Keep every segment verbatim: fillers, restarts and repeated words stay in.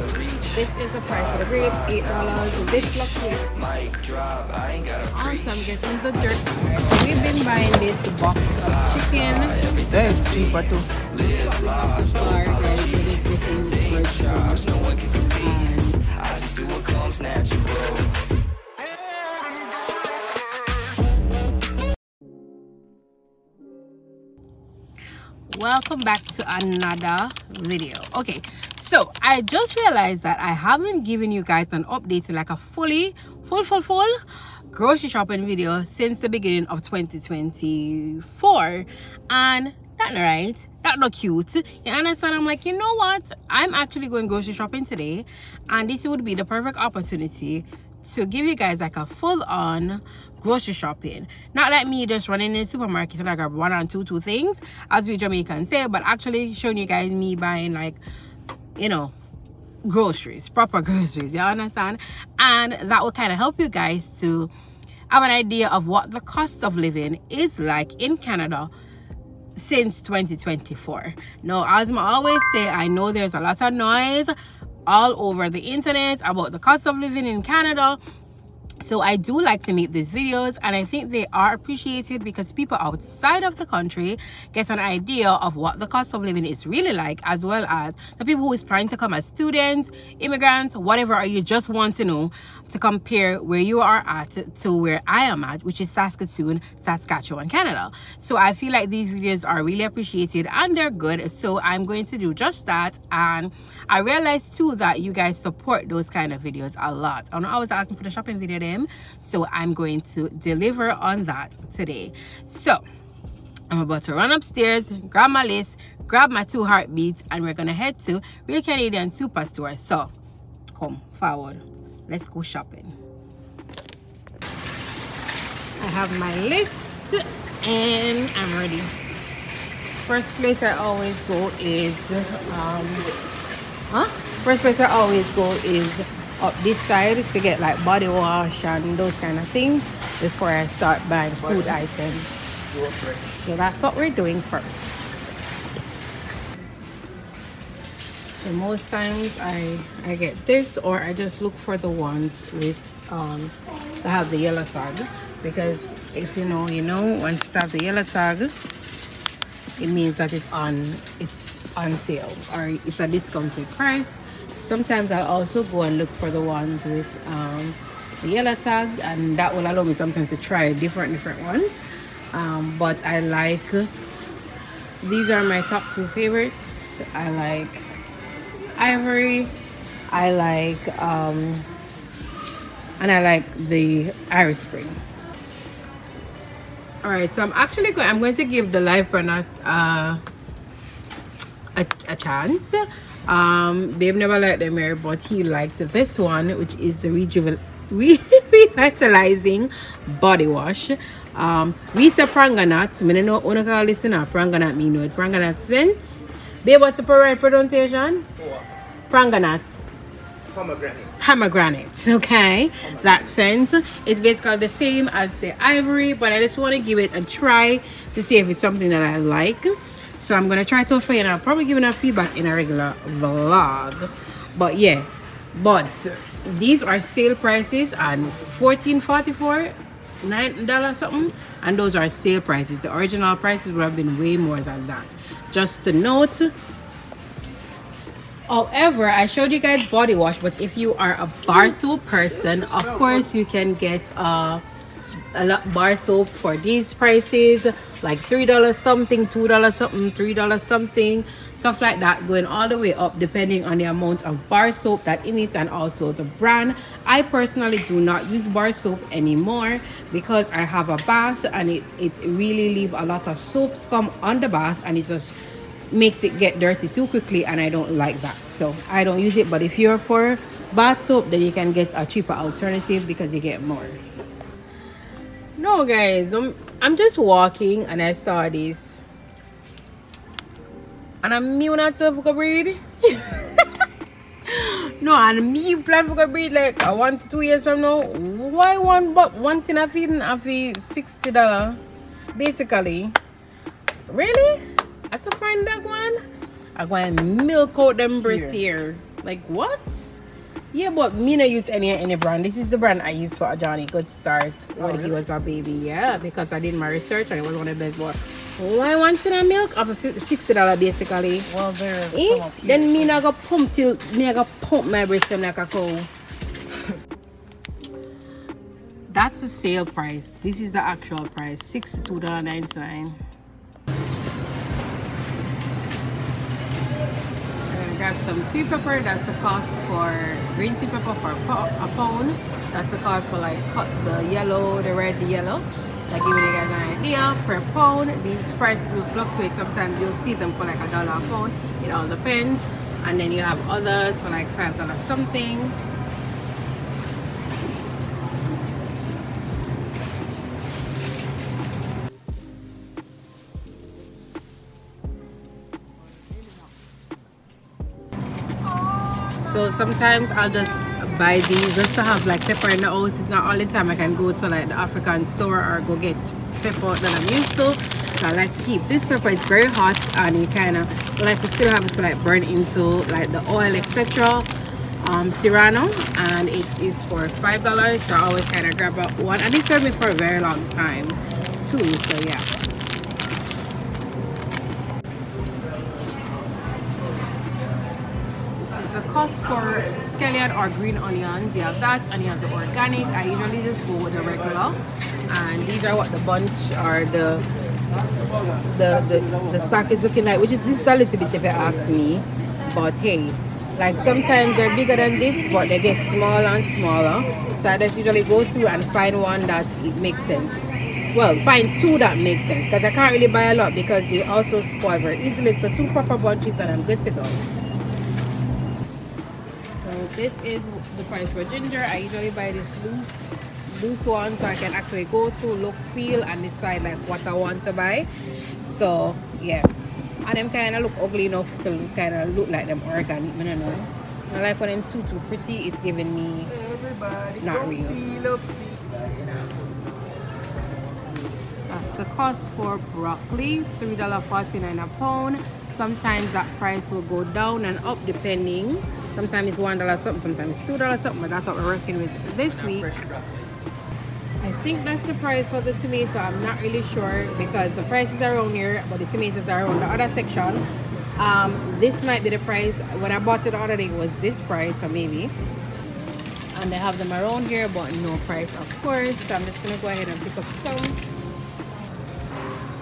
This is the price of the grape, eight dollars. This fluctuates. Awesome, get some the jerk. We've been buying this box of chicken. That is cheaper too. This is welcome back to another video. Okay, so I just realized that I haven't given you guys an update, like a fully full full full grocery shopping video since the beginning of twenty twenty-four, and that right, that look cute, you understand? I'm like, you know what, I'm actually going grocery shopping today, and this would be the perfect opportunity to give you guys like a full-on grocery shopping, not like me just running in the supermarket and I grab one and two two things as we Jamaicans say, but actually showing you guys me buying, like, you know, groceries, proper groceries, you understand? And that will kind of help you guys to have an idea of what the cost of living is like in Canada since twenty twenty-four. Now, as I always say, I know there's a lot of noise all over the internet about the cost of living in Canada, so I do like to make these videos, and I think they are appreciated because people outside of the country get an idea of what the cost of living is really like, as well as the people who is planning to come as students, immigrants, whatever, or you just want to know to compare where you are at to where I am at, which is Saskatoon, Saskatchewan, Canada. So I feel like these videos are really appreciated and they're good, so I'm going to do just that. And I realized too that you guys support those kind of videos a lot. I know I was asking for the shopping video there, so I'm going to deliver on that today. So I'm about to run upstairs, grab my list, grab my two heartbeats, and we're gonna head to Real Canadian Superstore. So come forward, let's go shopping. I have my list and I'm ready. First place I always go is um huh first place I always go is up this side to get like body wash and those kind of things before I start buying food items. So that's what we're doing first. So most times I I get this, or I just look for the ones with um that have the yellow tag, because if you know, you know, once it have the yellow tag, it means that it's on it's on sale or it's a discounted price. Sometimes I also go and look for the ones with um, the yellow tag, and that will allow me sometimes to try different different ones. Um, but I like, these are my top two favorites. I like Ivory, I like, um, and I like the Iris Spring. All right, so I'm actually going, I'm going to give the live burner uh, a, a chance. Um babe never liked the mirror, but he liked this one, which is the rejuvel re revitalizing body wash. Um we say Pringles, I don't know what you call this, Pringles, me know it, Pringles sense. Babe, what's the right pronunciation? Pringles. Pomegranate. Pomegranate. Okay, pomegranate. That sense. It's basically the same as the Ivory, but I just want to give it a try to see if it's something that I like. So I'm gonna try to for you, and I'll probably give enough feedback in a regular vlog. But yeah, but these are sale prices, and fourteen forty-four, nine dollars something, and those are sale prices. The original prices would have been way more than that, just to note. However, I showed you guys body wash, but if you are a bar soap person, of course you can get a, a lot bar soap for these prices, like three dollars something, two dollars something, three dollars something, stuff like that, going all the way up depending on the amount of bar soap that in it and also the brand. I personally do not use bar soap anymore because I have a bath, and it it really leave a lot of soap scum on the bath, and it just makes it get dirty too quickly, and I don't like that, so I don't use it. But if you're for bath soap, then you can get a cheaper alternative because you get more. No guys, I'm, I'm just walking and I saw this, and I'm me not to fuck a breed. No, and me plan for a breed like I want two years from now. Why one but one thing I feed I feed sixty dollars basically? Really? As a friend that one, I go and milk out them breasts here. Like, what? Yeah, but me not use any any brand. This is the brand I used for Ajani Good Start when oh, really? he was a baby. Yeah, because I did my research and it was one of the best. But why one tin of milk of sixty dollars basically? Well, there's eh? some of Then me not go pump till me I go pump my breast like a cow. That's the sale price. This is the actual price, sixty-two ninety-nine. Grab some sweet pepper. That's the cost for green sweet pepper for a pound. That's the cost for like cut the yellow, the red, the yellow. Like giving you guys an idea per pound. These prices will fluctuate. Sometimes you'll see them for like a dollar a pound. It all depends. And then you have others for like five dollars something. So sometimes I'll just buy these just to have like pepper in the house. It's not all the time I can go to like the African store or go get pepper that I'm used to. So I like to keep this pepper. It's very hot and it kind of like we still have it to like burn into like the oil, et cetera. Um, Serrano, and it is for five dollars. So I always kind of grab up one, and it served me for a very long time too. So yeah. Cost for scallion or green onions, you have that, and you have the organic. I usually just go with the regular, and these are what the bunch or the the the, the stock is looking like, which is this is a little bit if you ask me, but hey, like sometimes they're bigger than this, but they get smaller and smaller, so I just usually go through and find one that it makes sense. Well, find two that makes sense, because I can't really buy a lot because they also spoil very easily. So two proper bunches and I'm good to go. This is the price for ginger. I usually buy this loose loose one so I can actually go through, look, feel and decide like what I want to buy. So yeah, and them kind of look ugly enough to kind of look like them organic. I don't know, I like when them too too pretty. It's giving me everybody not real. Feel that's the cost for broccoli, three forty-nine a pound. Sometimes that price will go down and up depending. Sometimes it's one dollar something, sometimes it's two dollars something, but that's what we're working with this week. I think that's the price for the tomato. I'm not really sure because the prices are around here, but the tomatoes are on the other section. Um, this might be the price. When I bought it the other day, it was this price, or maybe. And they have them around here, but no price, of course. So I'm just gonna go ahead and pick up some.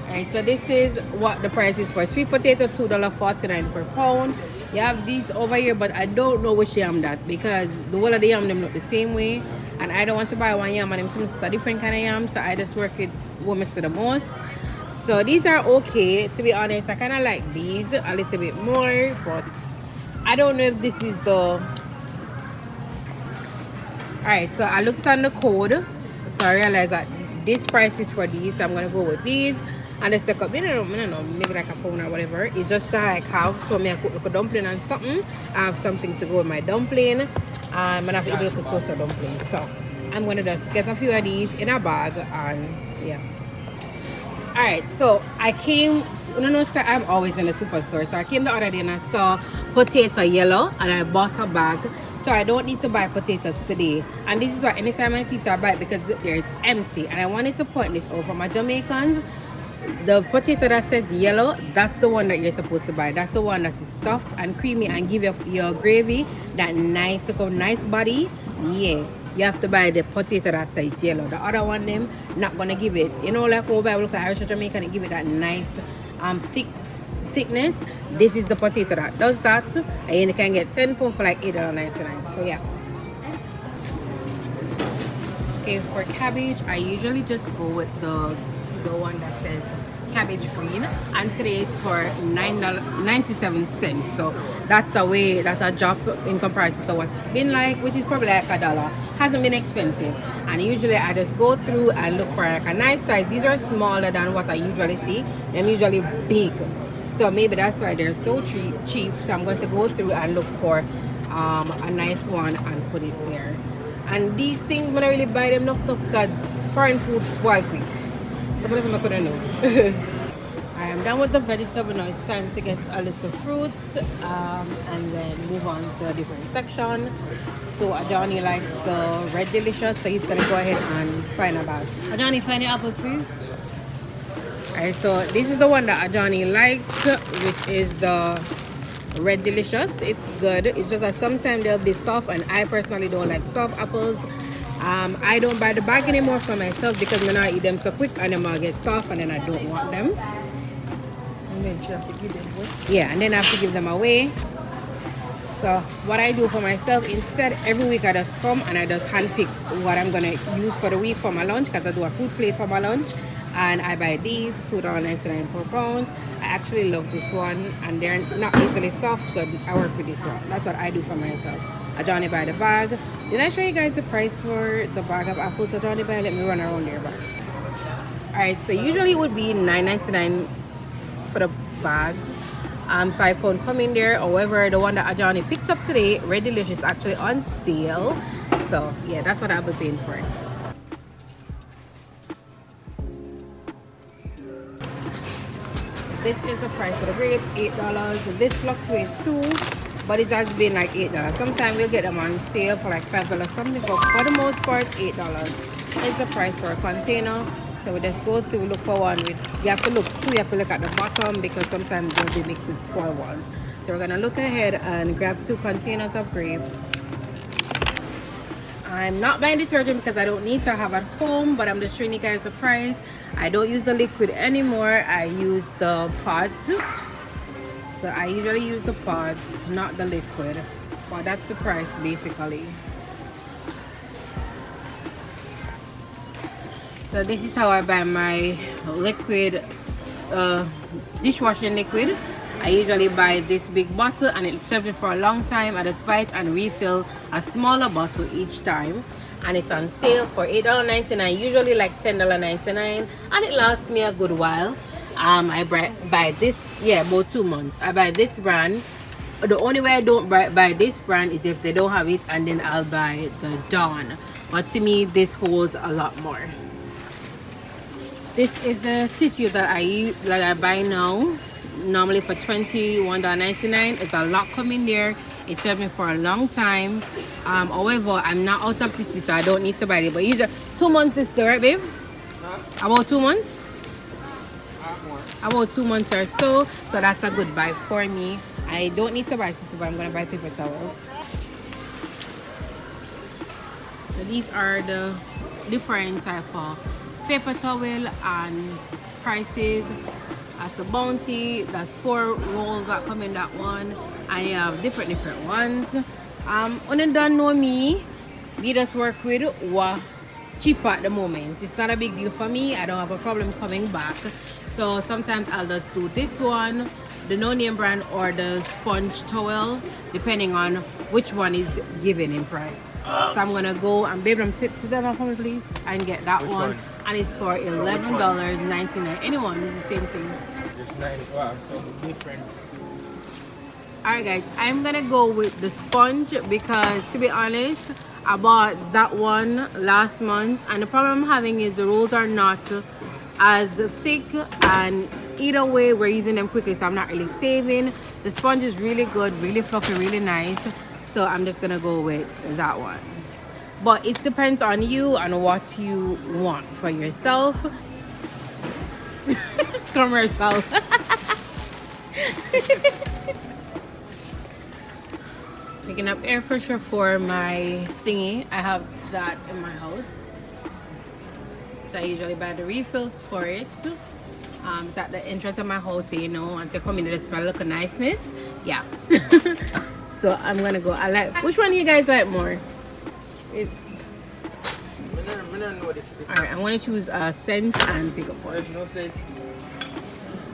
Alright, so this is what the price is for sweet potato, two forty-nine per pound. You have these over here, but I don't know which yam that, because the whole of the yam them look the same way, and I don't want to buy one yam and them it's a different kind of yam, so I just work it women's to the most. So these are okay, to be honest. I kind of like these a little bit more, but I don't know if this is the. All right, so I looked on the code, so I realized that this price is for these, so I'm gonna go with these. And the second, I don't know, maybe like a pound or whatever. It's just like half. So me I cook a dumpling and something. I have something to go with my dumpling. Um, and I have to eat a toaster dumpling. So I'm gonna just get a few of these in a bag and yeah. Alright, so I came, no, no, I'm always in the superstore. So I came the other day and I saw potato yellow and I bought a bag. So I don't need to buy potatoes today, and this is why anytime I see it I buy it because there's empty. And I wanted to point this out for my Jamaicans. The potato that says yellow, that's the one that you're supposed to buy. That's the one that is soft and creamy and give your, your gravy that nice to go, nice body. Yeah, you have to buy the potato that says yellow. The other one them not gonna give it, you know, like over I look at Irish or Jamaican and give it that nice um thick thickness. This is the potato that does that, and you can get ten pounds for like eight ninety-nine. So yeah. Okay, for cabbage I usually just go with the the one that says cabbage green, and today it's for nine ninety-seven. So that's a way, that's a drop in comparison to what it's been like, which is probably like a dollar. Hasn't been expensive, and usually I just go through and look for like a nice size. These are smaller than what I usually see. They're usually big, so maybe that's why they're so cheap. So I'm going to go through and look for um a nice one and put it there. And these things when I really buy them enough because foreign food spoil quick. I am done with the vegetable. Now it's time to get a little fruit um, and then move on to a different section. So Ajani likes the red delicious, so he's gonna go ahead and find a bag. Ajani, find your apples please. Alright, so this is the one that Ajani likes, which is the red delicious. It's good. It's just that sometimes they'll be soft, and I personally don't like soft apples. Um, I don't buy the bag anymore for myself because when I eat them so quick and then I get soft and then I don't want them. And then you have to give them away. Yeah, and then I have to give them away. So what I do for myself instead, every week I just come and I just hand pick what I'm gonna use for the week for my lunch, because I do a food plate for my lunch, and I buy these two ninety-nine per pound. I actually love this one, and they're not easily soft, so I work with this one. That's what I do for myself. Ajani buy the bag. Did I show you guys the price for the bag of apples Ajani buy? Let me run around there. Alright, so usually it would be nine ninety-nine for the bag. Um, five pound come in there. However, the one that Ajani picked up today, Red Delicious, is actually on sale. So yeah, that's what I was paying for it. This is the price for the grape, eight dollars. This fluctuates too, but it has been like eight dollars. Sometimes we'll get them on sale for like five dollars something, but for the most part, eight dollars is the price for a container. So we just go through, look for one. You have to look through, you have to look at the bottom because sometimes they'll be mixed with spoiled ones. So we're going to look ahead and grab two containers of grapes. I'm not buying detergent because I don't need to have at home, but I'm just showing you guys the price. I don't use the liquid anymore. I use the pod. So I usually use the pod, not the liquid. But that's the price basically. So this is how I buy my liquid, uh, dishwashing liquid. I usually buy this big bottle and it serves me for a long time at a spite and refill a smaller bottle each time. And it's on sale for eight ninety-nine, usually like ten ninety-nine, and it lasts me a good while. um I buy, buy this, yeah, about two months. I buy this brand. The only way I don't buy, buy this brand is if they don't have it, and then I'll buy the Dawn, but to me this holds a lot more. This is the tissue that I use, that I buy now normally for twenty-one ninety-nine. It's a lot coming there. It served me for a long time. Um, however, I'm not out of tissue, so I don't need to buy it. But usually, two months is the right, babe? Huh? About two months? More. About two months or so. So that's a good buy for me. I don't need to buy tissue, but I'm going to buy paper towels. So these are the different type of paper towel and prices. As the bounty, that's four rolls that come in that one. I have different different ones. Um and don't know me, we just work with what cheaper at the moment. It's not a big deal for me. I don't have a problem coming back, so sometimes I'll just do this one, the no name brand, or the sponge towel, depending on which one is given in price. Ouch. So I'm gonna go and babe them tips to them for me please and get that which one, one? And it's for eleven ninety-nine. Anyone is the same thing. It's nine. Wow, so different. Alright guys, I'm gonna go with the sponge because to be honest, I bought that one last month, and the problem I'm having is the rolls are not as thick, and either way we're using them quickly, so I'm not really saving. The sponge is really good, really fluffy, really nice, so I'm just gonna go with that one. But it depends on you and what you want for yourself. Commercial. Picking up air freshener for my thingy. I have that in my house. So I usually buy the refills for it. Um, it's at the entrance of my house, so you know, and they come in there, smell look of niceness. Yeah. So I'm gonna go. I like. Which one do you guys like more? It... Alright, I'm going to choose a scent and pick up one.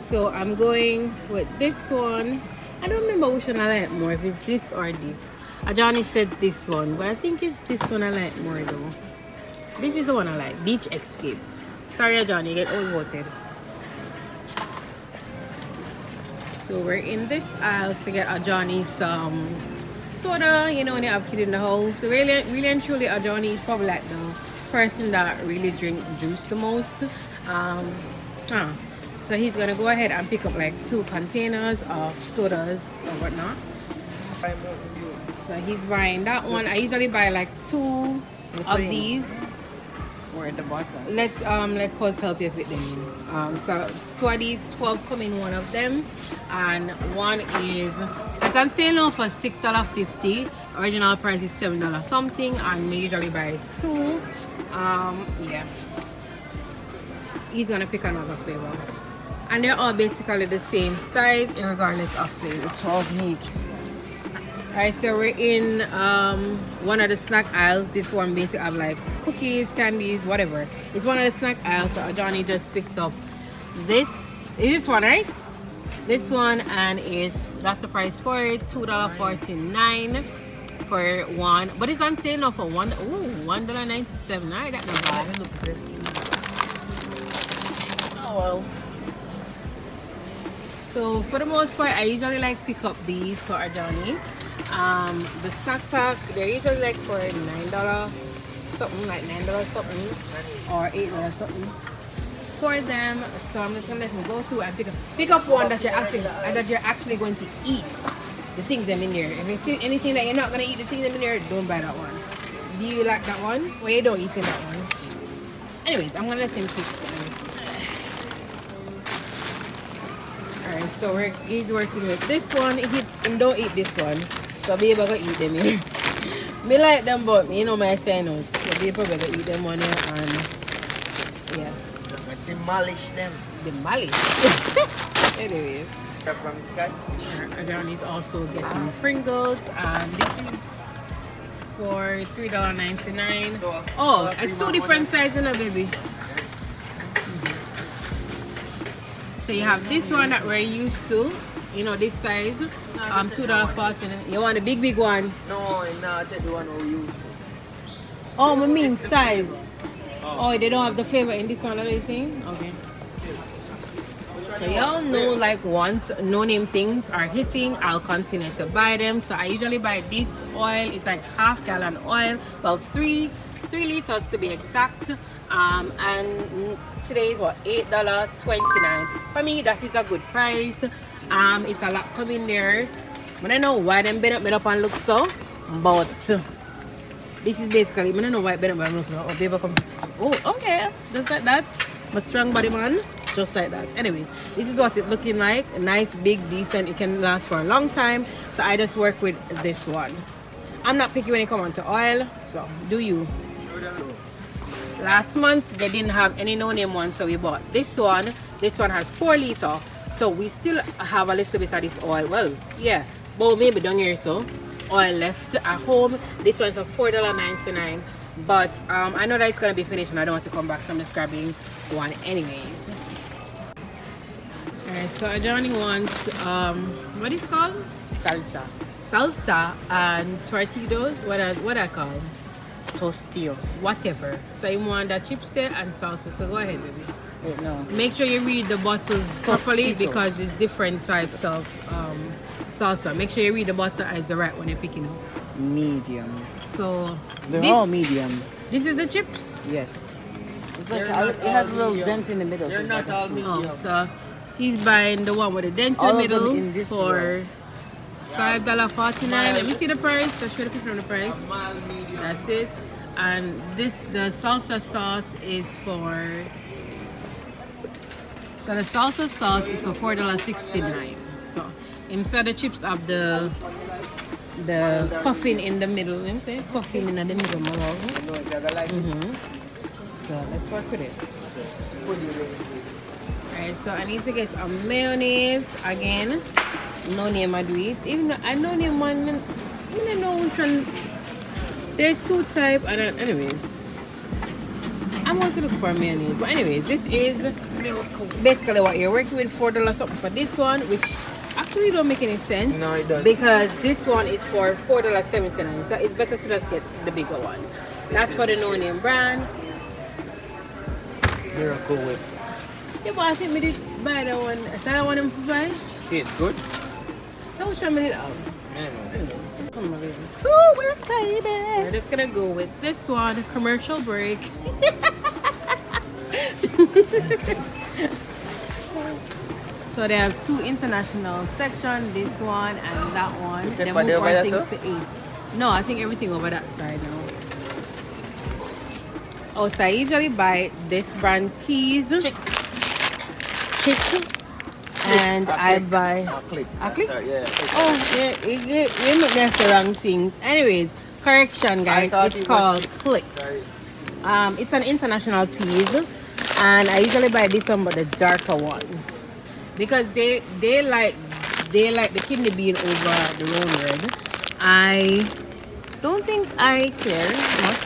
So I'm going with this one. I don't remember which one I like more, if it's this or this. Ajani said this one, but I think it's this one I like more though. This is the one I like, Beach Escape. Sorry Ajani, you get overvoted. So we're in this aisle to get Ajani some soda, you know, when you have kids in the house. So really, really and truly, Ajani is probably like the person that really drink juice the most. Um, huh. So he's gonna go ahead and pick up like two containers of sodas or whatnot. So he's buying that so one. I usually buy like two of these. Or at the bottom. Let's um let Cos help you fit them in. Um so two of these, twelve come in one of them, and one is it's on sale now for six dollar fifty. Original price is seven dollar something, and we usually buy two. Um yeah. He's gonna pick another flavor. And they're all basically the same size regardless of flavor. twelve each. Alright, so we're in um, one of the snack aisles. This one basically have like cookies, candies, whatever. It's one of the snack aisles. So Ajani just picked up this. Is this one, right? This one, and is that's the price for it. two forty-nine for one. But it's on sale now for one. Ooh, one ninety-seven. Alright, that's not bad. It looks zesty. Oh well. So for the most part, I usually like pick up these for Adani. Um, the snack pack, they're usually like for nine dollars something, like nine dollars something or eight dollars something for them. So I'm just gonna let them go through and pick up pick up one that you're actually that you're actually going to eat the things them in there. If you see anything that you're not gonna eat the things them in there, don't buy that one. Do you like that one? Well, you don't eat that one. Anyways, I'm gonna let them pick them. Alright, so we're he's working with this one. He don't eat this one. So babe, I gotta eat them here. Me like them, but you know my sinos. So babe, I gotta eat them on here and yeah. Demolish them. Demolish. Anyways. They're from Saskatchewan. Adron is also getting Pringles, and this is for three dollar ninety nine. Oh, it's two different sizes now, baby. So you have this one that we're used to. You know, this size, um, two dollars forty. You want a big, big one? No, no, I take the one we use. Oh, I mean size. Oh. Oh, they don't have the flavor in this one, are you saying? Okay. So y'all know, like, once no-name things are hitting, I'll continue to buy them. So I usually buy this oil. It's like half gallon oil. Well, three, three liters to be exact. Um, and today is what, eight dollars twenty-nine. For me, that is a good price. Um it's a lot coming there. I don't know why them better made up and look so, but this is basically, I don't know why better look now. Oh, okay, just like that. My strong body man, just like that. Anyway, this is what it's looking like. Nice, big, decent. It can last for a long time. So I just work with this one. I'm not picky when it comes to oil, so do you. Last month they didn't have any no-name ones, so we bought this one. This one has four liters. So we still have a little bit of this oil. Well, yeah, but maybe down here so oil left at home. This one's a four ninety-nine, but um, I know that it's gonna be finished and I don't want to come back, so I'm just grabbing one anyways. Alright, so Johnny wants um, what is it called? Salsa. Salsa and Tostitos. What are what are called? Tostitos. Whatever. So you want that chipster and salsa. So go ahead, baby. No. Make sure you read the bottles properly Tostitos. Because it's different types of um, salsa. Make sure you read the bottle as the right one you're picking up. Medium. So they're this, all medium. This is the chips. Yes. It's like a, it has a little medium. Dent in the middle. They're so not all medium. Oh, so he's buying the one with a dent all in the middle in this for five dollar forty nine. Let me see the price. So show the picture on the price. That's it. And this the salsa sauce is for. So the salsa sauce is for four dollars sixty-nine. So instead the chips of the the puffin in the middle. Let me say puffin in the middle. Mm-hmm. So let's work with it. Alright, so I need to get a mayonnaise again. No name I do it. Even though I know name one, I don't know which one. There's two type. I don't. Anyways. I want to look for mayonnaise, but anyways, this is basically what you're working with. Four dollars something for this one, which actually don't make any sense. No, it doesn't. Because this one is for four dollars seventy nine, so it's better to just get the bigger one. That's for the no-name brand. Miracle Whip. Yeah, but I think we did buy that one. Is that the one to buy? It's good. So which one we did out? I don't know. Come on, baby. Ooh, we're baby. We're just gonna go with this one. Commercial break. So they have two international sections, this one and that one. They move all things to eight. No, I think everything over that side now. Also, I usually buy this brand peas. Chick. Chick. And I, I buy. A click. A click? Sorry, yeah, click. Oh, yeah, you, you, you look at the wrong things. Anyways, correction, guys. It's it called click. Sorry. Um, it's an international peas, and I usually buy this one, but the darker one, because they they like they like the kidney bean over the roll red. I don't think I care much.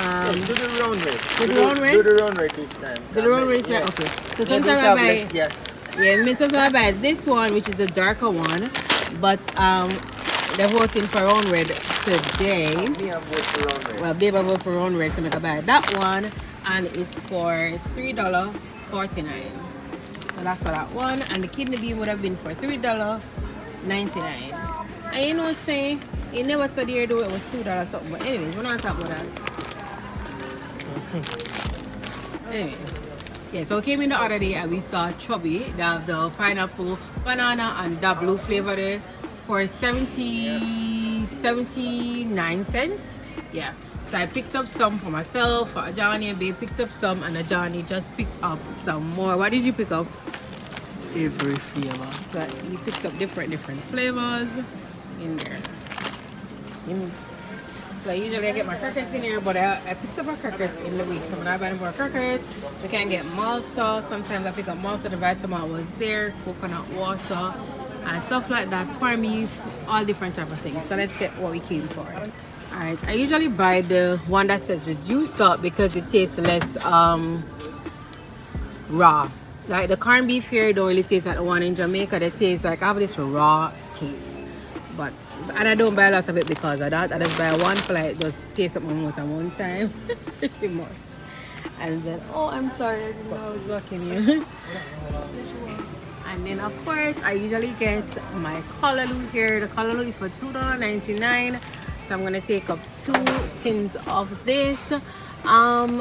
Um, yes, do the round red. Do, do the round red? Do the round red this time. Do the round red, yeah. Okay. So sometimes yeah, I buy yes. Yeah, sometimes I buy this one, which is the darker one, but um, they're voting for round red today. Me I vote for round red. Well, babe, I vote for round red, so I can buy that one, and it's for three dollar forty nine. So that's for that one, and the kidney bean would have been for three dollar ninety nine. And you know what I'm saying? It never said here though it was two dollars something. But anyways, we're not talking about that. Anyway, yeah, so we came in the other day and we saw Chubby. They have the pineapple, banana, and that blue flavor there for seventy, seventy-nine cents. Yeah, so I picked up some for myself, for Ajani and babe picked up some, and Ajani just picked up some more. What did you pick up? Every flavor. So you picked up different, different flavors in there. Mm. So usually I get my crackers in here, but I, I picked up my crackers in the week. So when I buy more crackers, we can get Malta. Sometimes I pick up Malta, the vitamin was there, coconut water, and stuff like that. Parmesan, all different type of things. So let's get what we came for. Alright, I usually buy the one that says reduce up because it tastes less um, raw. Like the corned beef here don't really taste like the one in Jamaica. They taste like, I have this raw taste. But, and I don't buy a lot of it because of that. I just buy one for like just taste up my mouth at one time. Pretty much. And then, oh, I'm sorry, I didn't know I was blocking you. And then, of course, I usually get my callaloo here. The callaloo is for two ninety-nine. So I'm going to take up two tins of this. Um,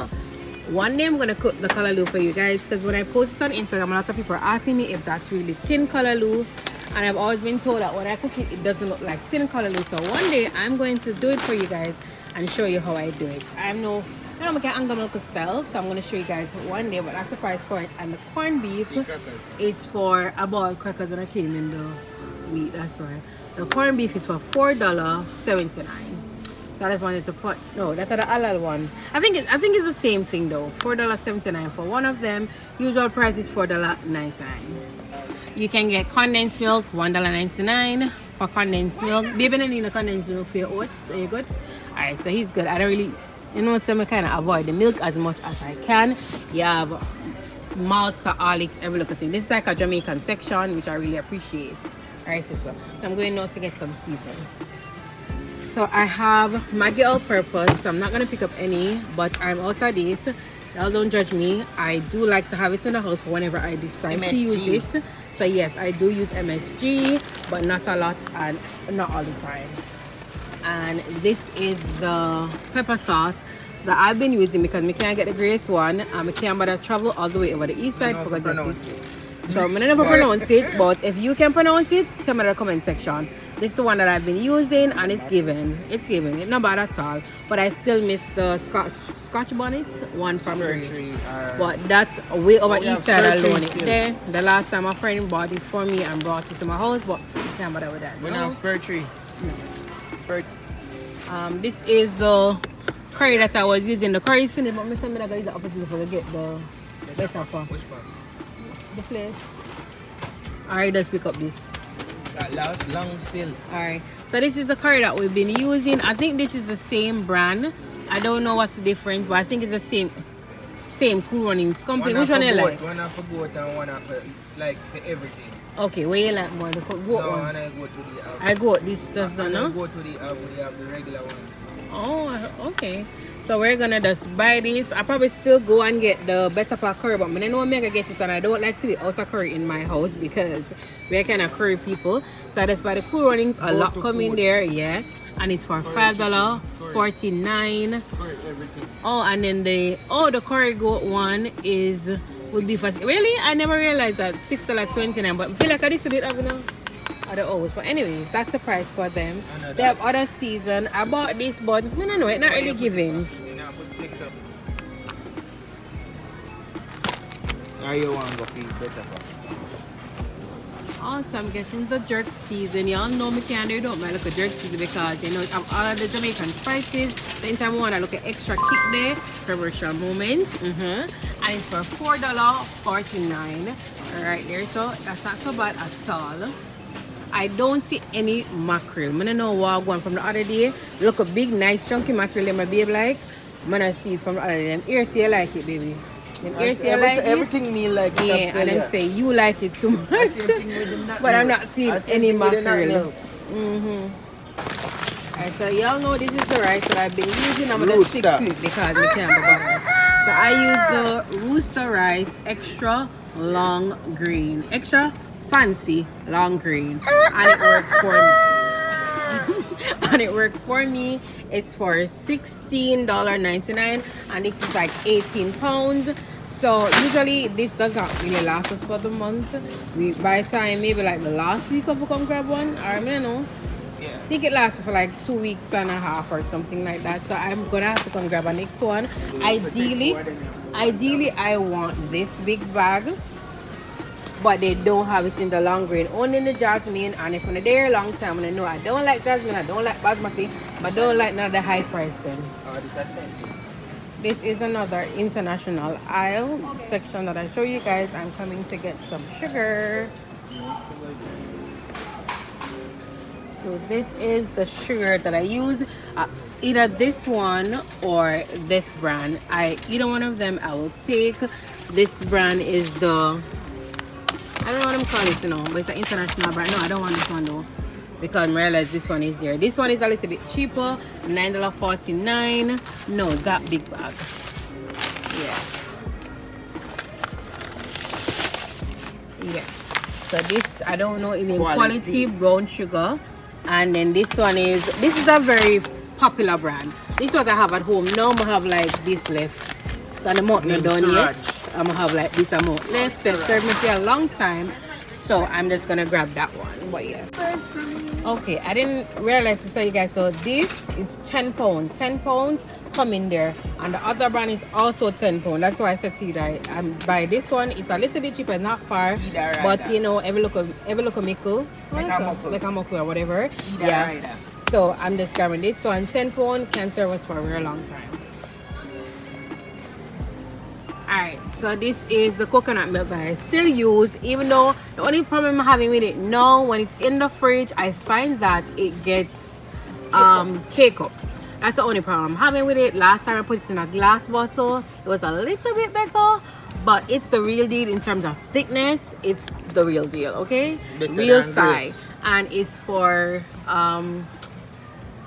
One day I'm going to cook the callaloo for you guys. Because when I post it on Instagram, a lot of people are asking me if that's really tin callaloo. And I've always been told that when I cook it, it doesn't look like tin callaloo. So one day I'm going to do it for you guys and show you how I do it. I'm no, I don't make an anglo-local style, so I'm going to show you guys one day. But that's the price for it. And the corned beef is for a ball of crackers when I came in the wheat. That's right. The corned beef is for four dollar seventy-nine. So I just wanted to point. No, that's the halal one. I think it's I think it's the same thing though. Four dollar seventy-nine for one of them. Usual price is four dollar ninety-nine. You can get condensed milk, one ninety-nine for condensed milk. Baby don't need the condensed milk for your oats. Are you good? Alright, so he's good. I don't really, you know what I'm saying, I kind of avoid the milk as much as I can. You have malts, olives, every little thing. This is like a Jamaican section, which I really appreciate. Alright, sister. So I'm going now to get some seasoning. So I have Maggie all purpose. So I'm not going to pick up any, but I'm out of this. Y'all don't judge me. I do like to have it in the house whenever I decide M S G. To use it. So yes, I do use M S G, but not a lot and not all the time. And this is the pepper sauce that I've been using because I can't get the Grace one. Um, I can't bother travel all the way over the east side because I got it. So I'm never pronounce it, but if you can pronounce it, tell me in the comment section. This is the one that I've been using and it's given. It's given. It's not bad at all. But I still miss the Scotch Scotch bonnet one from Spur Tree. But that's way over east side alone. It's there. The last time my friend bought it for me and brought it to my house, but I can't bother with that. We don't have Spur Tree. No. Spur. Um, this is the curry that I was using. The curry is finished, but Mister Miracle is the opposite before we get the better one. Which part? The place. Alright, let's pick up this. That lasts long still. Alright, so this is the curry that we've been using. I think this is the same brand. I don't know what's the difference, but I think it's the same same Cool Running company. One. Which one do you like? One for goat and one for like for everything. Okay, where you like more? The goat no, one? I go to the uh, I go this stuff done now? I go to the uh, we have the regular one. Oh, okay. So we're gonna just buy this. I probably still go and get the better part curry, but I don't know I'm gonna get it, and I don't like to eat outside curry in my house because we're kind of curry people. So I just buy the Cool Runnings. A lot come in there, yeah. And it's for five dollar forty nine. Oh, and then the oh the curry goat one is would be for really. I never realized that six dollars twenty-nine, but I feel like I used to do it every now other hours. But anyway, that's the price for them. They have other season. I bought this, but no, no, no, it's not really giving. Are you want to feel better? Also, I'm getting the jerk season. Y'all know me can't do don't mind look at jerk season because you know I'm all of the Jamaican spices. Then time we want to look at extra kick there, commercial moment. Mm-hmm. And it's for four dollars forty-nine right there. So that's not so bad at all. I don't see any mackerel. I don't know what one from the other day. Look a big, nice, chunky mackerel my babe like. I'm gonna see from the other day. Here, see I like it, baby. And I see, every, like everything it. Me like it. Yeah, and then say you like it too much. But milk. I'm not seeing any mackerel. Mm-hmm. Alright, so y'all know this is the rice that I've been using. I'm gonna stick to it because we can't be bothered. So I use the rooster rice extra long green, extra fancy long green, and it works for me. And it worked for me. It's for sixteen dollars ninety-nine, and this is like eighteen pounds. So usually this does not really last us for the month. We by the time maybe like the last week of we come grab one, or I don't know. Yeah. I think it lasts for like two weeks and a half or something like that. So I'm gonna have to come grab a next one. Ideally, ideally I want this big bag, but they don't have it in the long green, only in the jasmine. And if I'm there a long time, I know I don't like jasmine, I don't like basmati, but I don't like none of the high price then. Oh, this I sent you. This is another international aisle okay. section that I show you guys. I'm coming to get some sugar. So this is the sugar that I use. Uh, either this one or this brand. I either one of them I will take. This brand is the, I don't know what I'm calling it, you know, but it's an international brand. No, I don't want this one though, because I realized this one is there. This one is a little bit cheaper, nine dollars forty-nine. No, that big bag. Yeah. Yeah. So this, I don't know, is in quality. quality brown sugar. And then this one is, this is a very popular brand. This one I have at home. Now I'm going to have like this left. So I'm not done yet. I'm gonna have like this amount left. It served me for a long time, so I'm just gonna grab that one. But yeah, okay, I didn't realize to tell you guys. So this is ten pounds. ten pounds come in there, and the other brand is also ten pounds. That's why I said to you that I buy this one. It's a little bit cheaper, it's not far, either but either. You know, every look of every look of mickle, like or whatever. Either yeah. Either. So I'm just grabbing this one. ten pounds can serve us for a very long time. Alright, so this is the coconut milk that I still use, even though the only problem I'm having with it now, when it's in the fridge, I find that it gets um, K-cup. That's the only problem I'm having with it. Last time I put it in a glass bottle, it was a little bit better, but it's the real deal in terms of thickness. It's the real deal, okay? Better real size. And it's for um,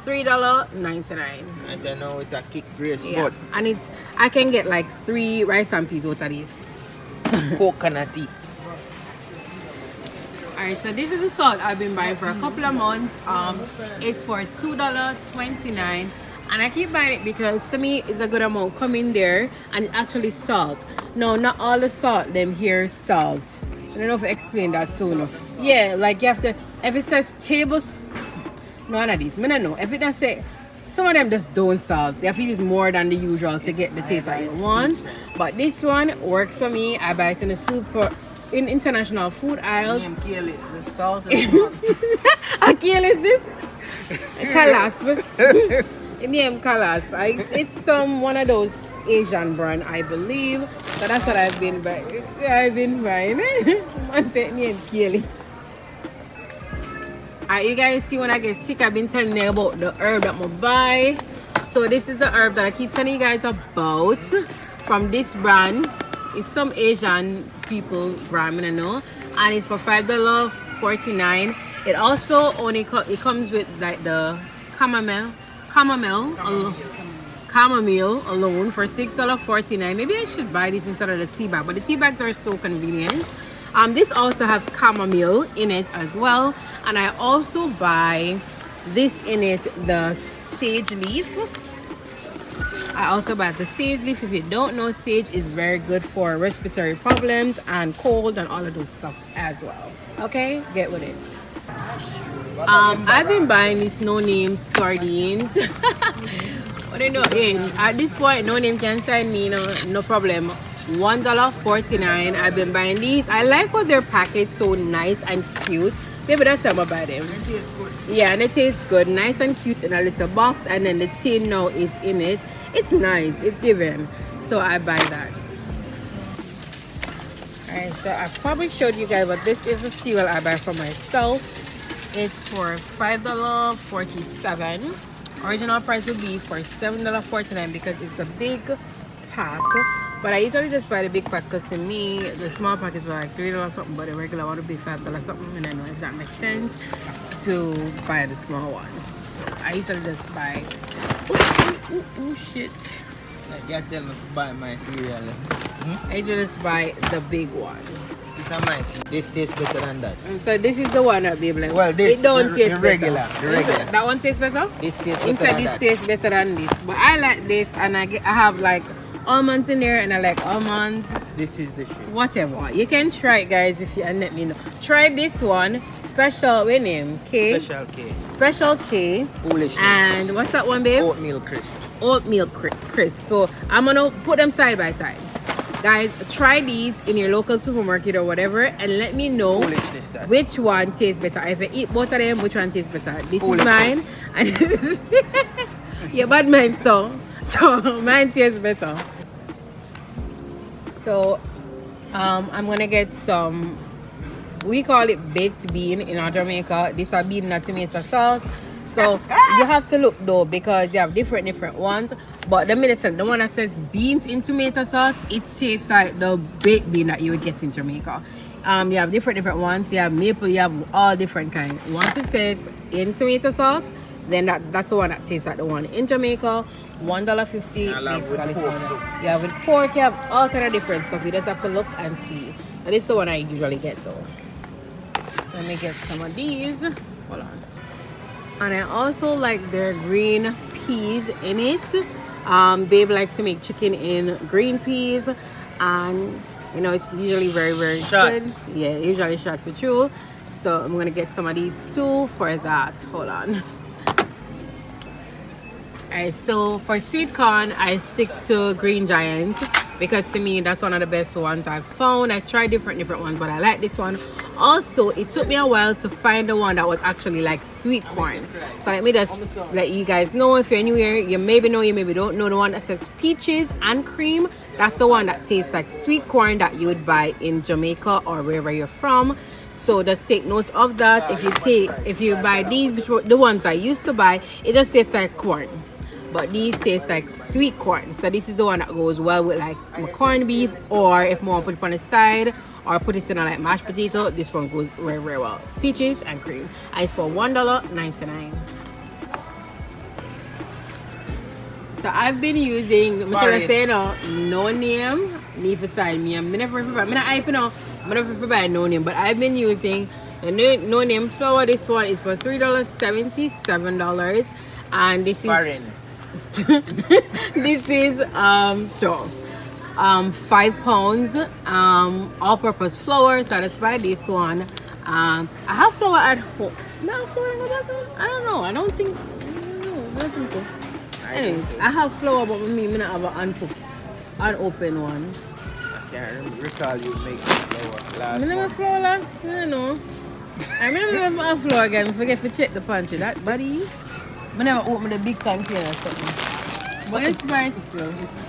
three dollars ninety-nine. I don't know, it's a kick Grace, yeah. But and it's, I can get like three rice and peas out of this. Coconutty. Alright, so this is the salt I've been buying for a couple of months. Um, it's for two dollars twenty-nine, and I keep buying it because to me it's a good amount come in there, and it's actually salt. No, not all the salt them here salt. I don't know if I explained that soon. Yeah, like you have to, if it says tablespoon. None of these. I don't know. If it doesn't say, some of them just don't salt. They have to use more than the usual to it's, get the taste that you want. But this one works for me. I buy it in the super in international food aisle. I'm careless. The salt is I careless this. Kalas. Name Kalas. It's some one of those Asian brand, I believe. So that's what I've been buying. I've been buying. I name careless. Alright, you guys see when I get sick, I've been telling you about the herb that I'm gonna buy. So this is the herb that I keep telling you guys about from this brand. It's some Asian people brand, I know, and it's for five dollars forty-nine. It also only co it comes with like the chamomile, chamomile, chamomile, chamomile alone for six dollars forty-nine. Maybe I should buy this instead of the tea bag, but the tea bags are so convenient. Um, this also has chamomile in it as well, and I also buy this in it, the sage leaf. I also bought the sage leaf. If you don't know, sage is very good for respiratory problems and cold and all of those stuff as well. Okay, get with it. um I've been buying these no name sardines. I don't know, hey, at this point no name can send me, no no problem. One dollar forty-nine. I've been buying these. I like what they're packaged, so nice and cute. Maybe that's how I buy them. Yeah, and it tastes good, nice and cute in a little box, and then the tin now is in it. It's nice, it's given, so I buy that. All right, so I probably showed you guys, but this is a cereal I buy for myself. It's for five dollars forty-seven. Original price would be for seven dollars forty-nine because it's a big pack. But I usually just buy the big pack because to me, the small pack is like three dollars something, but the regular one would be five dollars something, and I know if that makes sense to buy the small one. So I usually just buy, ooh, ooh, ooh, ooh shit. Y'all tell me to buy my cereal. Hmm? I usually just buy the big one. These are nice. This tastes better than that. So this is the one that be like, well, this, it don't the, taste the regular, better. The regular. That one tastes better? This tastes better Inside than this that. tastes better than this. But I like this, and I, get, I have like almonds in there, and I like almonds. This is the shit. Whatever, you can try it, guys, if you and let me know. Try this one, special with name K. Special K. Special K. Foolishness. And what's that one, babe? Oatmeal crisp. Oatmeal crisp. So I'm gonna put them side by side. Guys, try these in your local supermarket or whatever, and let me know which one tastes better. If you eat both of them, which one tastes better? This is mine, and this is yeah, bad mine so. So mine tastes better. So um I'm gonna get some, we call it baked bean in our Jamaica. This are bean and tomato sauce. So you have to look though, because you have different different ones. But the medicine, the one that says beans in tomato sauce, it tastes like the baked bean that you would get in Jamaica. Um you have different different ones. You have maple, you have all different kinds. Once it says in tomato sauce, then that, that's the one that tastes like the one in Jamaica. One dollar fifty. Yeah, with pork, you have all kind of different stuff. You just have to look and see. And it's the one I usually get though. Let me get some of these. Hold on. And I also like their green peas in it. Um, babe likes to make chicken in green peas, and you know it's usually very very shot. good. Yeah, usually shot for true. So I'm gonna get some of these too for that. Hold on. Alright, so for sweet corn, I stick to Green Giant because to me that's one of the best ones I've found. I tried different different ones, but I like this one. Also, it took me a while to find the one that was actually like sweet corn. So let me just let you guys know, if you're new here, you maybe know, you maybe don't know, the one that says peaches and cream, that's the one that tastes like sweet corn that you would buy in Jamaica or wherever you're from. So just take note of that. If you take, if you buy these, which were the ones I used to buy, it just tastes like corn. But these taste like sweet corn. So this is the one that goes well with like corned beef, or if more put it on the side or put it in a like mashed potato, this one goes very very well. Peaches and cream. And it's for one dollar ninety-nine. So I've been using no, no name. Need for sign me. I'm never buy I'm not I'm never buy no name, but I've been using the no, no name flour. This one is for three dollars seventy seven dollars. And this is this is um so um five pounds, um all-purpose flour. So let's buy this one. um I have flour at home. No, I don't know, I don't think, I don't know, I don't think so. Anyways, I have flour, but with me I have an uncooked, unopened one. I can't recall you making flour last. I never flour last, you know. I remember I have flour again. I forget to check the pantry, that buddy. I never open the big container or something. But it's fine.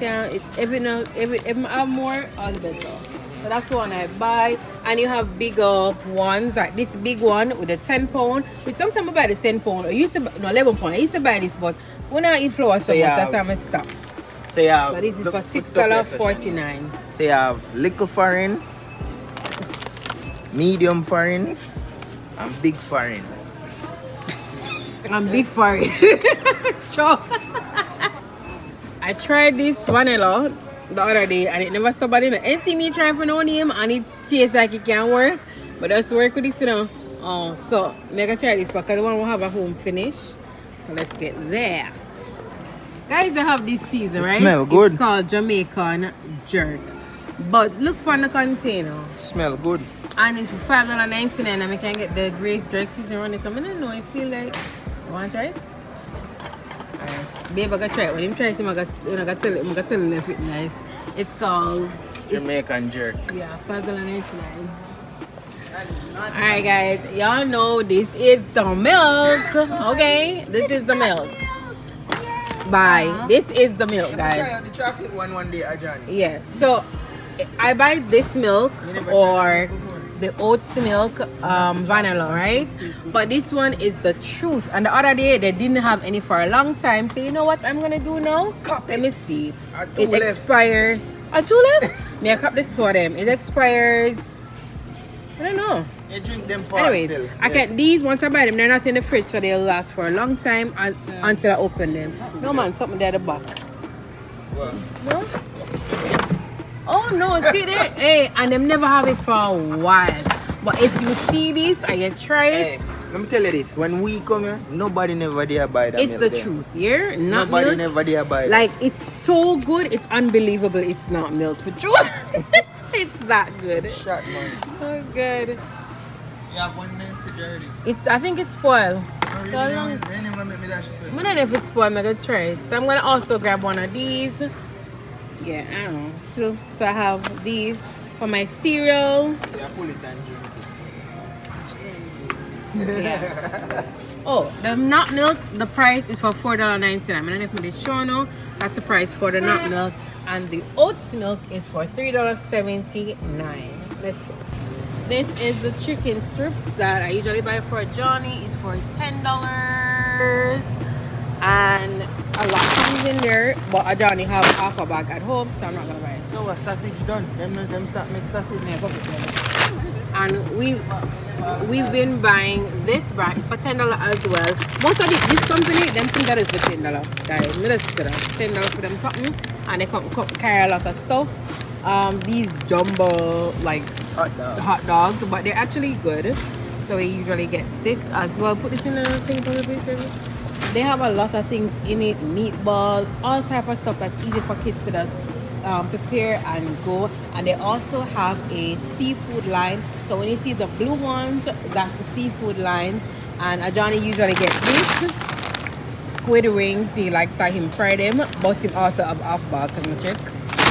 Yeah, it's every now every if I have more, all the better. So that's the one I buy. And you have bigger ones, like this big one with a ten pound. Which sometimes I buy the ten pound. I used to buy, no eleven pound. I used to buy this, but when I eat flour so, so much, that's how I stop. So yeah. So this is look, for six dollars forty nine. So you have little foreign, medium foreign, and big foreign. I'm big for it. Sure. I tried this vanilla the other day and it never somebody in the see me trying for no name, and it tastes like it can't work. But let's work with this, you know. Oh, so I'm gonna try this because the one will have a home finish. So let's get that. Guys, they have this season, right? It smell good. It's called Jamaican jerk. But look for the container. Smell good. And it's five ninety-nine and we can get the Grace jerk season running. So I don't know, I feel like... You want to try it? Alright. Babe, I'm going to try it. When I try it, I'm going to tell it. I'm going to tell it if it's nice. It's called... Jamaican jerk. Yeah, five ninety-nine. Alright guys, y'all know this is the milk. Okay? This is the milk. Bye. Uh-huh. This is the milk, guys. Try the chocolate one one day, Ajani. Yeah. So I buy this milk or the oat milk, um, vanilla, right? But this one is the truth. And the other day they didn't have any for a long time. So you know what I'm gonna do now? Cup Let it. me see. It expires. A two left? May I cup this for them? It expires. I don't know. You drink them for Anyways, still. I yeah. can these once I buy them, they're not in the fridge, so they'll last for a long time and, until I open them. No man, something there at the back. What? No? Oh no, see that? Hey, and them never have it for a while. But if you see this and you try it. Hey, let me tell you this, when we come here, nobody never dare buy that. It's the there. truth, yeah? Not nobody milk. never dare buy it. Like it's so good, it's unbelievable it's not milk for sure. It's that good. Shot, man. So good. You have one minute for dirty. It's, I think it's spoiled. No, really, so long, they never make me that shit. I don't know if it's spoiled, I'm going to try it. So I'm going to also grab one of these. Yeah, I don't know. So, so I have these for my cereal. Yeah, pull it and drink it. Yeah. Oh, the nut milk, the price is for four ninety-nine. I don't know if it's shown now. That's the price for the nut milk. And the oats milk is for three seventy-nine. Let's go. This is the chicken strips that I usually buy for Johnny. It's for ten dollars. And a lot comes in there. But I Johnny have half a bag at home, so I'm not going to buy it. So what sausage done? Them, them start making sausage. And we, we've been buying this brand for ten dollars as well. Most of this, this company, them think that is for ten dollars. Guys, me just ten dollars for them something. And they come, come, carry a lot of stuff. Um, these jumbo like hot dogs. hot dogs, but they're actually good. So we usually get this as well. Put this in a thing for the baby. They have a lot of things in it, meatballs, all type of stuff that's easy for kids to just um, prepare and go. And they also have a seafood line. So when you see the blue ones, that's the seafood line. And Ajani usually gets this. Squid rings, he likes to him fry them, but him also have half bag. Can you check?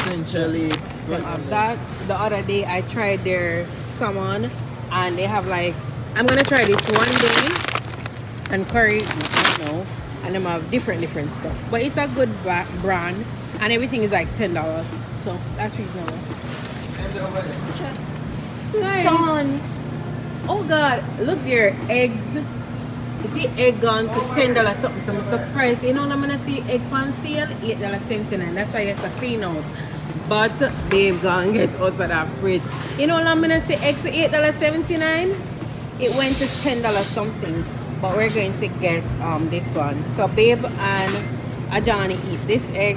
Essentially, it's that. The other day I tried their salmon, and they have like I'm gonna try this one day and curry, I don't know, and them have different different stuff. But it's a good brand, and everything is like ten dollars, so that's reasonable. And over there. Nice. Gone. Oh God, look there, eggs. You see egg gone to ten dollars something, so I'm surprised. You know what I'm going to see? Egg pan sale, eight seventy-nine. That's why it's a clean out. But they've gone get out of that fridge. You know what I'm going to see? Egg for eight seventy-nine? It went to ten dollars something. But we're going to get um this one. So babe and Ajani eat this egg.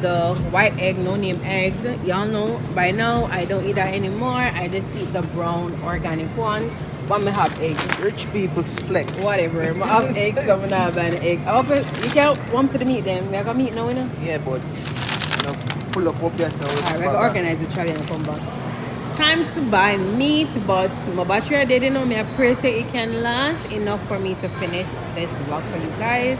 The white egg, no name eggs. Y'all know by now I don't eat that anymore. I just eat the brown organic one. But I have eggs. Rich people's flex. Whatever. I have eggs, so I'm gonna have an egg. I hope you can't want to meet them. We're gonna meet now, you know? Yeah, but you know, full up up there. So alright, we're gonna organize the trolley and come back. Time to buy meat, but my battery did you know me. I pray say it can last enough for me to finish this vlog for you guys.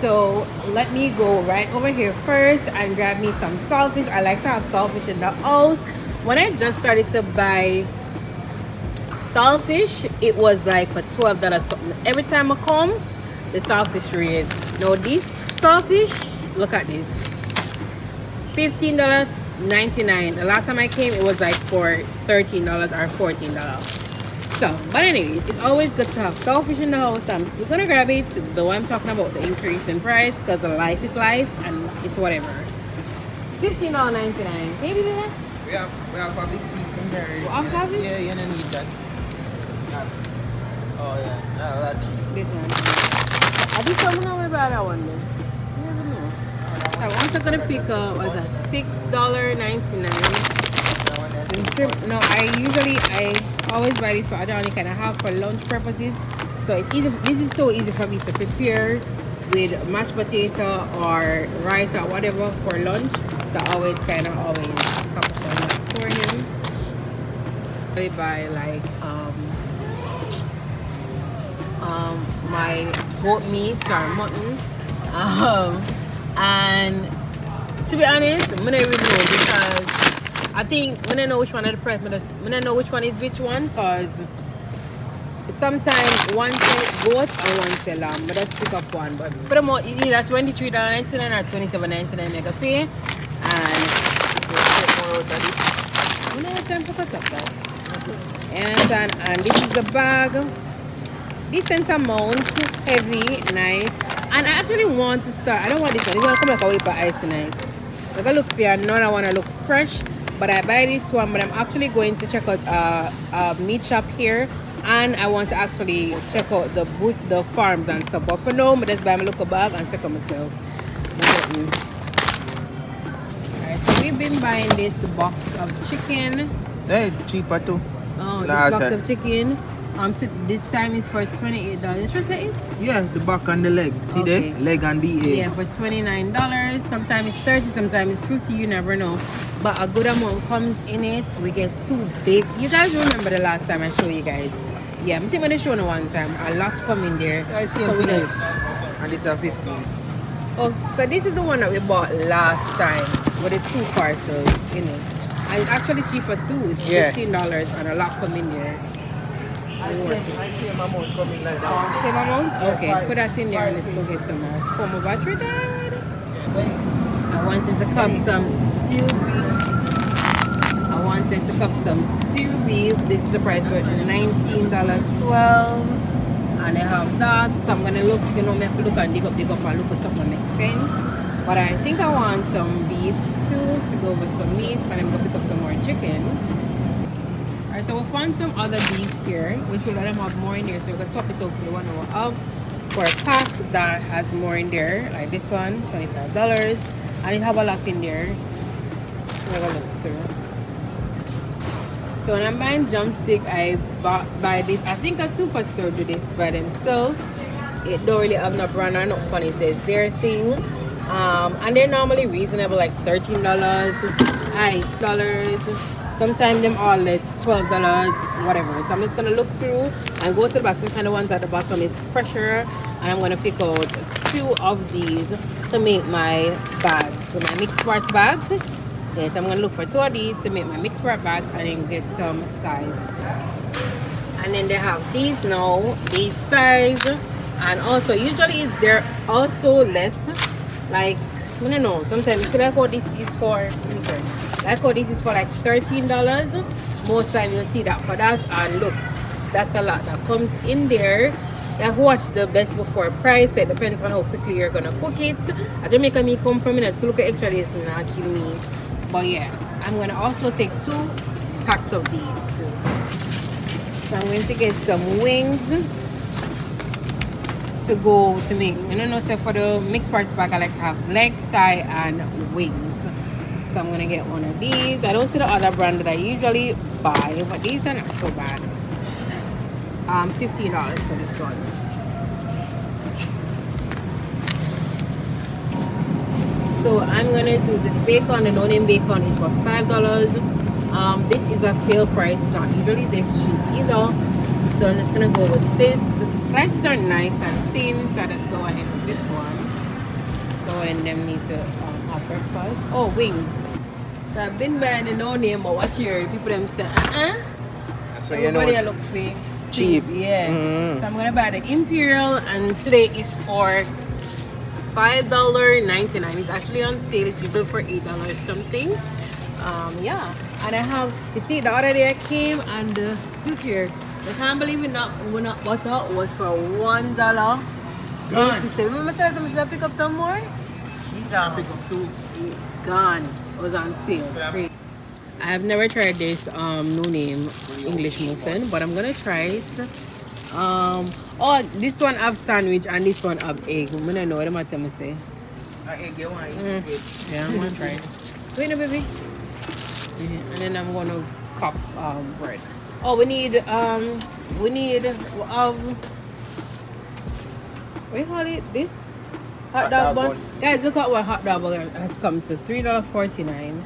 So let me go right over here first and grab me some saltfish. I like to have saltfish in the house. When I just started to buy saltfish, it was like for twelve dollars something. Every time I come, the saltfish rate. Now this saltfish, look at this, fifteen ninety-nine. The last time I came, it was like for thirteen dollars or fourteen dollars. So, but anyways, it's always good to have saltfish in the house. I'm we're gonna grab it, though I'm talking about the increase in price because life is life and it's whatever. fifteen ninety-nine. Maybe that? We have we have a big piece in there. We have yeah, yeah, you don't need that. Oh yeah, no, that's cheap. This one. I think I'm gonna buy that one then. I never know. I want to gonna pick up like a six ninety-nine. No, I usually I always buy this for I don't kind of have for lunch purposes. So it's easy. This is so easy for me to prepare. with mashed potato or rice or whatever for lunch. That always kind of always comes up for him. I buy like um, um, my goat meat or mutton, um, and to be honest, I don't even know because I think I don't know which one I press. I don't know which one is which one because. Sometimes one sell goat and one sell lamb, but that's pick up one. But for the more, it's either twenty-three ninety-nine or twenty-seven ninety-nine mega pay. And we'll take more out of this. And, and this is the bag. Decent amount, heavy, nice. And I actually want to start, I don't want this one. This one come like a whip of ice tonight. Like I look fair, none I want to look fresh. But I buy this one, but I'm actually going to check out a, a meat shop here. And I want to actually check out the boot, the farms and stuff. But for now, I just buy my local bag and check out myself. Alright, so we've been buying this box of chicken. Hey, cheaper too. Oh, nah, this box of chicken. Um, so this time is for twenty-eight dollars. Should I say it? Yeah, the back and the leg. See okay. There? Leg and B A. Yeah, for twenty-nine dollars. Sometimes it's thirty dollars, sometimes it's fifty dollars. You never know. But a good amount comes in it. We get two big. You guys remember the last time I showed you guys. Yeah, I'm thinking when I showed you one time, a lot come in there. Yeah, I see so this. And this is fifteen. Oh, so this is the one that we bought last time with the two parcels in it. And it's actually cheaper too. It's fifteen dollars yeah. And a lot come in there. I see, I see amount coming like that. Same amount? Okay, yeah, five, put that in there and let's go get some more. For my battery dad. I wanted to cup some stew beef. I wanted to cup some stew beef. This is the price for nineteen twelve. And I have that. So I'm going to look, you know, I have to look and dig up, dig up and look at something that makes sense. But I think I want some beef too to go with some meat. And I'm going to pick up some more chicken. Alright, so we'll find some other beef here, which will let them have more in there. So we're going to swap it over to the one that we're up for a pack that has more in there. Like this one, twenty-five dollars. And it have a lot in there. We're going to look through. So when I'm buying drumstick, I bought, buy this. I think a superstore do this by themselves. It don't really have no brand or no funny, so it's their thing. Um, and they're normally reasonable, like thirteen dollars, eight dollars. Sometimes them all at twelve dollars, whatever. So I'm just going to look through and go to the back. Sometimes the ones at the bottom is fresher. And I'm going to pick out two of these to make my bags. So my mixed part bags. Yes, I'm going to look for two of these to make my mixed part bags and then get some thighs. And then they have these now, these thighs. And also, usually they're also less. Like, I don't know, sometimes you feel like what this is for. Like how this is for like thirteen dollars. Most time you'll see that for that. And look, that's a lot that comes in there. I've watched the best before price. So it depends on how quickly you're going to cook it. I don't make me come from it to look at extra days and not kill me. But yeah, I'm going to also take two packs of these too. So I'm going to get some wings to go to make. You know, so for the mixed parts bag, I like to have leg, thigh, and wings. So I'm gonna get one of these. I don't see the other brand that I usually buy, but these are not so bad. Um, fifteen dollars for this one. So I'm gonna do this bacon. The no-name bacon is for five dollars. Um, this is a sale price. It's not usually this cheap either. So I'm just gonna go with this. The slices are nice and thin, so let's go ahead with this one. So and them need to um, have breakfast. Oh, wings. So I've been buying the no name, but what year people them say, uh-uh. So everybody you know look for cheap. Yeah. Mm-hmm. So I'm gonna buy the Imperial, and today is for five dollar ninety nine. It's actually on sale. It's usually for eight dollars something. Um, yeah. And I have you see the other day I came and uh, look here. I can't believe it. Not when not butter was for one dollar. Gone. She said, remember I told her should I pick up some more? She's gone. Pick up two. Gone. It was on sale. Yeah. I have never tried this um, no name English muffin, but I'm gonna try it. Um, oh, this one have sandwich and this one have egg. I'm gonna know what I'm gonna tell me say. Egg, you want egg? Yeah, I'm gonna try it. Wait no, baby. Mm-hmm. And then I'm gonna cup um, bread. Oh, we need um, we need um. What do you call it? This? Hot, hot dog, dog bun. bun. Guys, look at what hot dog bun has come to. three forty-nine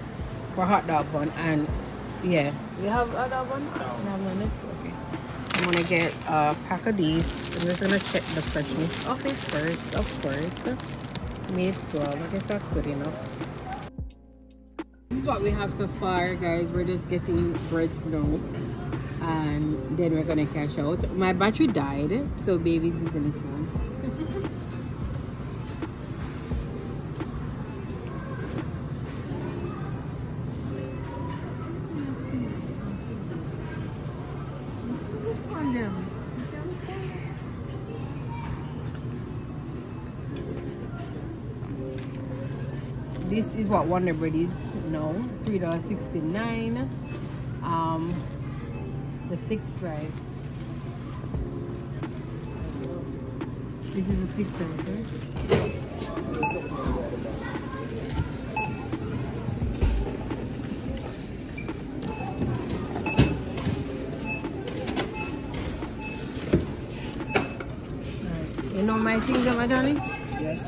for hot dog bun. And yeah, you have hot dog bun? No. Okay. I'm going to get a pack of these. I'm just going to check the freshness of it first, of course. May twelve. I guess that's good enough. This is what we have so far, guys. We're just getting breads now. And then we're going to cash out. My battery died, so baby's using this one. This is what Wonder Bread is now. three sixty-nine. Um, the six fries. This is the six fries. You know my things, Adani? Yes.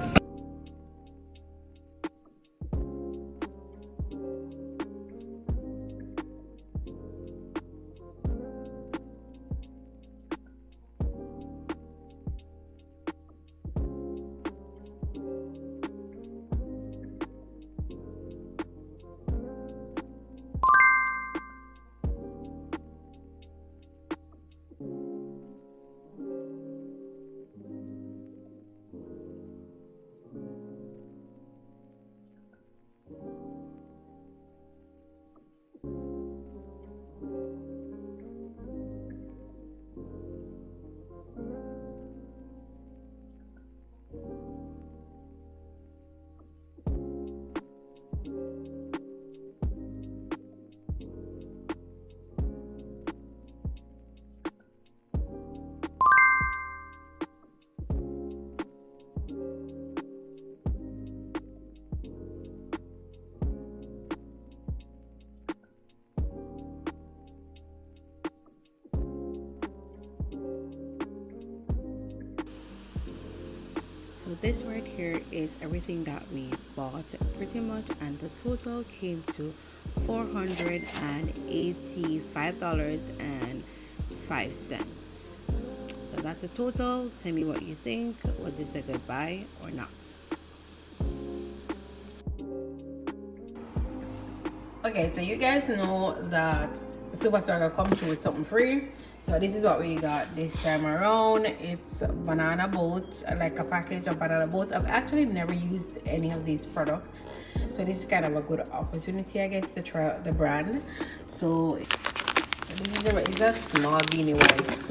This right here is everything that we bought pretty much, and the total came to four hundred eighty-five dollars and five cents. So that's a total. Tell me what you think. Was this a good buy or not? Okay, so you guys know that Superstore come through with something free. So this is what we got this time around. It's Banana Boat, like a package of Banana Boats. I've actually never used any of these products, so this is kind of a good opportunity, I guess, to try out the brand. So this is a, it's a small beanie wipes.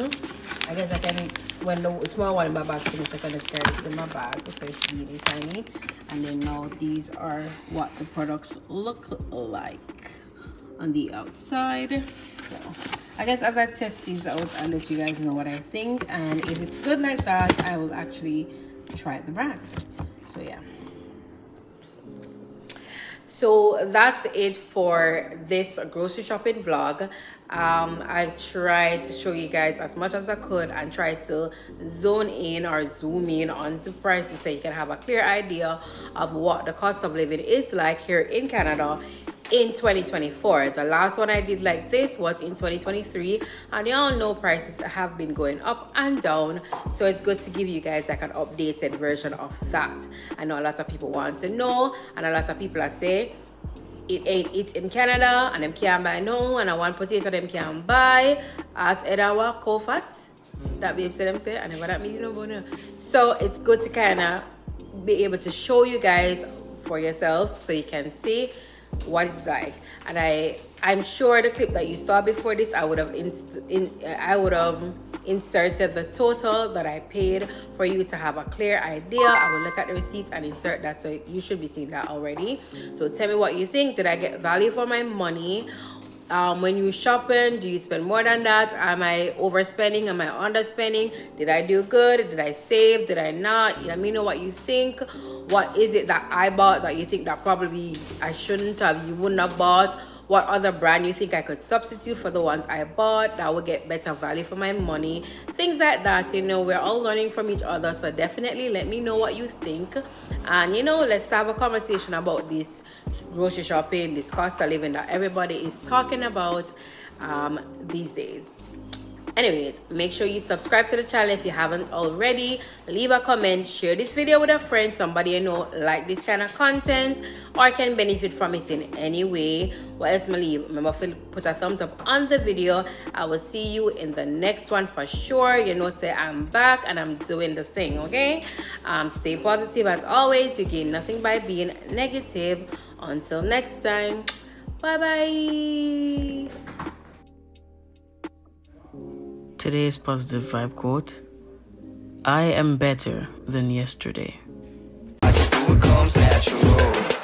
I guess I can, when the small one in my bag finishes, I can carry it in my bag, so it's really tiny. And then now these are what the products look like on the outside. So I guess as I test these out, I'll let you guys know what I think, and if it's good like that, I will actually try the brand. So yeah, so that's it for this grocery shopping vlog. um I tried to show you guys as much as I could and try to zone in or zoom in on the prices so you can have a clear idea of what the cost of living is like here in Canada in twenty twenty-four. The last one I did like this was in twenty twenty-three, and y'all know prices have been going up and down, so it's good to give you guys like an updated version of that. I know a lot of people want to know, and a lot of people are saying it ain't it in Canada, and them can't buy no, and I want potato them can't buy as edawa kofat that babe said them say I never that meeting no boner. So it's good to kind of be able to show you guys for yourselves so you can see what it's like. And i i'm sure the clip that you saw before this, i would have inst in i would have inserted the total that I paid for you to have a clear idea. I will look at the receipts and insert that, so you should be seeing that already. So tell me what you think. Did I get value for my money? Um when you shopping, do you spend more than that? Am I overspending? Am I underspending? Did I do good? Did I save? Did I not? Let me know what you think. What is it that I bought that you think that probably I shouldn't have, you wouldn't have bought? what other brand you think I could substitute for the ones I bought that would get better value for my money, things like that. You know, we're all learning from each other, so definitely let me know what you think, and you know, let's have a conversation about this grocery shopping, this cost of living that everybody is talking about um these days. Anyways, make sure you subscribe to the channel if you haven't already. Leave a comment, share this video with a friend, somebody you know like this kind of content or can benefit from it in any way. What else may leave? Remember, put a thumbs up on the video. I will see you in the next one for sure. You know, say I'm back and I'm doing the thing, okay? Um, stay positive as always. You gain nothing by being negative. Until next time, bye-bye. Today's positive vibe quote: I am better than yesterday. I just do what comes natural.